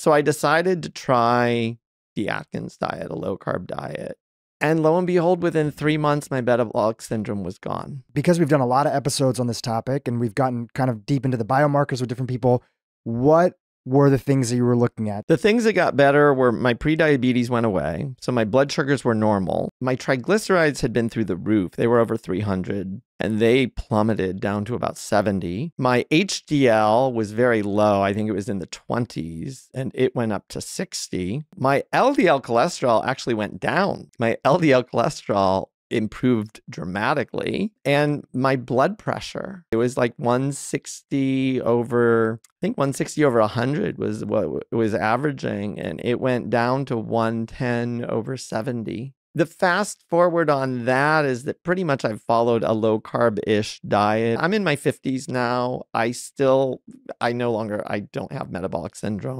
So I decided to try the Atkins diet, a low-carb diet. And lo and behold, within 3 months, my metabolic syndrome was gone. Because we've done a lot of episodes on this topic and we've gotten kind of deep into the biomarkers with different people, what were the things that you were looking at? The things that got better were my prediabetes went away. So my blood sugars were normal. My triglycerides had been through the roof. They were over 300 and they plummeted down to about 70. My HDL was very low. I think it was in the 20s and it went up to 60. My LDL cholesterol actually went down. My LDL cholesterol improved dramatically. And my blood pressure, it was like 160 over 100 was what it was averaging. And it went down to 110 over 70. The fast forward on that is that pretty much I've followed a low carb-ish diet. I'm in my 50s now. I no longer, I don't have metabolic syndrome.